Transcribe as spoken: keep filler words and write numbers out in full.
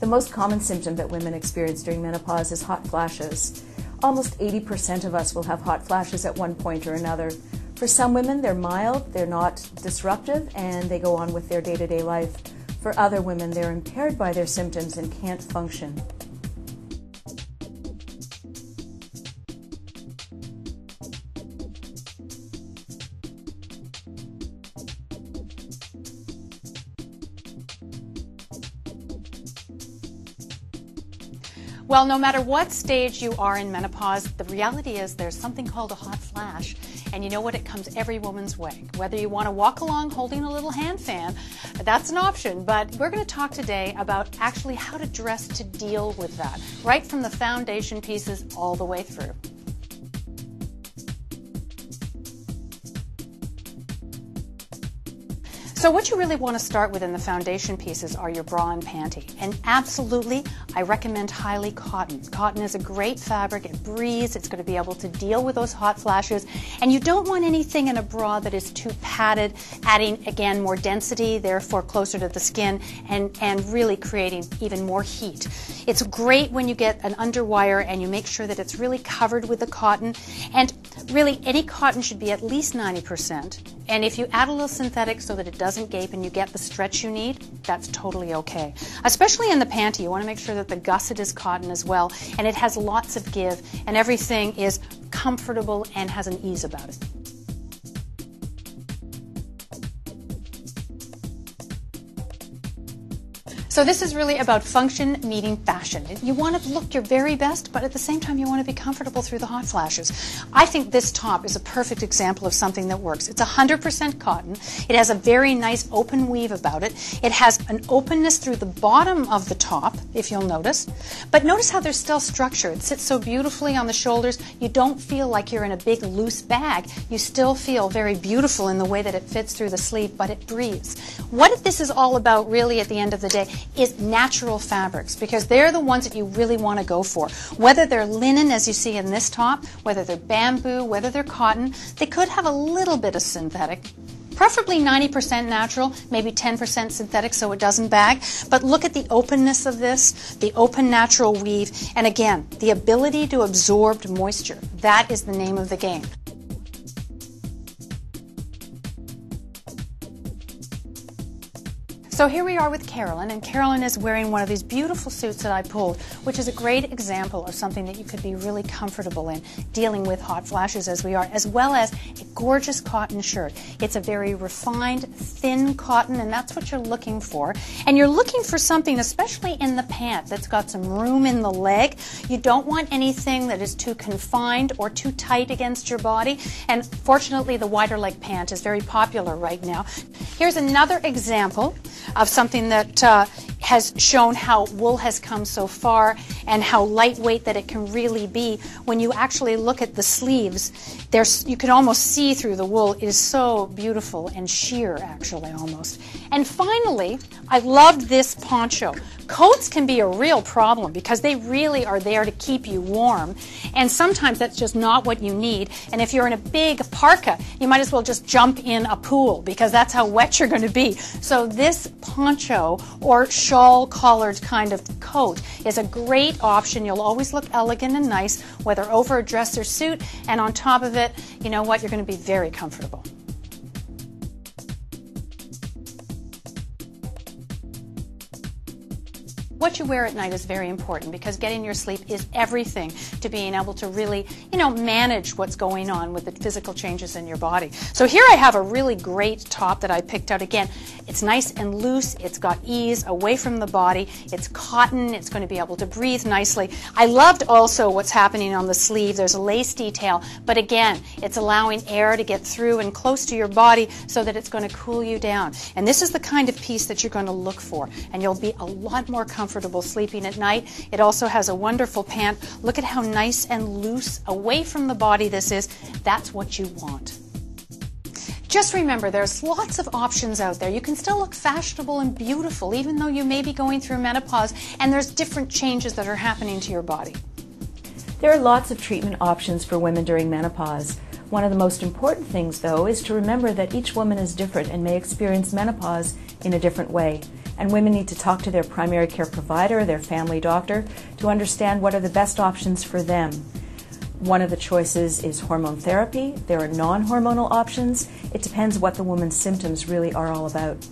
The most common symptom that women experience during menopause is hot flashes. Almost eighty percent of us will have hot flashes at one point or another. For some women, they're mild, they're not disruptive, and they go on with their day-to-day life. For other women, they're impaired by their symptoms and can't function. Well, no matter what stage you are in menopause, the reality is there's something called a hot flash, and you know what? It comes every woman's way. Whether you want to walk along holding a little hand fan, that's an option, but we're going to talk today about actually how to dress to deal with that, right from the foundation pieces all the way through. So what you really want to start with in the foundation pieces are your bra and panty. And absolutely, I recommend highly cotton. Cotton is a great fabric, it breathes, it's going to be able to deal with those hot flashes. And you don't want anything in a bra that is too padded, adding, again, more density, therefore closer to the skin, and, and really creating even more heat. It's great when you get an underwire and you make sure that it's really covered with the cotton. And really, any cotton should be at least ninety percent. And if you add a little synthetic so that it doesn't gape and you get the stretch you need, that's totally okay. Especially in the panty, you want to make sure that the gusset is cotton as well, and it has lots of give, and everything is comfortable and has an ease about it. So this is really about function meeting fashion. You want to look your very best, but at the same time you want to be comfortable through the hot flashes. I think this top is a perfect example of something that works. It's one hundred percent cotton. It has a very nice open weave about it. It has an openness through the bottom of the top, if you'll notice. But notice how there's still structure. It sits so beautifully on the shoulders. You don't feel like you're in a big loose bag. You still feel very beautiful in the way that it fits through the sleeve, but it breathes. What this is all about really at the end of the day is natural fabrics, because they're the ones that you really want to go for. Whether they're linen, as you see in this top, whether they're bamboo, whether they're cotton, they could have a little bit of synthetic. Preferably ninety percent natural, maybe ten percent synthetic so it doesn't bag. But look at the openness of this, the open natural weave, and again, the ability to absorb moisture. That is the name of the game. So here we are with Carolyn, and Carolyn is wearing one of these beautiful suits that I pulled, which is a great example of something that you could be really comfortable in, dealing with hot flashes as we are, as well as a gorgeous cotton shirt. It's a very refined, thin cotton, and that's what you're looking for. And you're looking for something, especially in the pant, that's got some room in the leg. You don't want anything that is too confined or too tight against your body. And fortunately, the wider leg pant is very popular right now. Here's another example of something that uh, has shown how wool has come so far and how lightweight that it can really be. When you actually look at the sleeves, there's, you can almost see through the wool. It is so beautiful and sheer, actually, almost. And finally, I loved this poncho. Coats can be a real problem because they really are there to keep you warm, and sometimes that's just not what you need. And if you're in a big parka, you might as well just jump in a pool because that's how wet you're going to be. So this poncho or shawl collared kind of coat is a great option. You'll always look elegant and nice, whether over a dress or suit, and on top of it, you know what, you're going to be very comfortable. What you wear at night is very important, because getting your sleep is everything to being able to really, you know, manage what's going on with the physical changes in your body. So here I have a really great top that I picked out. Again, it's nice and loose, it's got ease away from the body, it's cotton, it's going to be able to breathe nicely. I loved also what's happening on the sleeve. There's a lace detail, but again, it's allowing air to get through and close to your body so that it's going to cool you down. And this is the kind of piece that you're going to look for, and you'll be a lot more comfortable comfortable sleeping at night. It also has a wonderful pant. Look at how nice and loose away from the body this is. That's what you want. Just remember, there's lots of options out there. You can still look fashionable and beautiful even though you may be going through menopause, and there's different changes that are happening to your body. There are lots of treatment options for women during menopause. One of the most important things, though, is to remember that each woman is different and may experience menopause in a different way. and women need to talk to their primary care provider or their family doctor to understand what are the best options for them. One of the choices is hormone therapy. There are non-hormonal options. It depends what the woman's symptoms really are all about.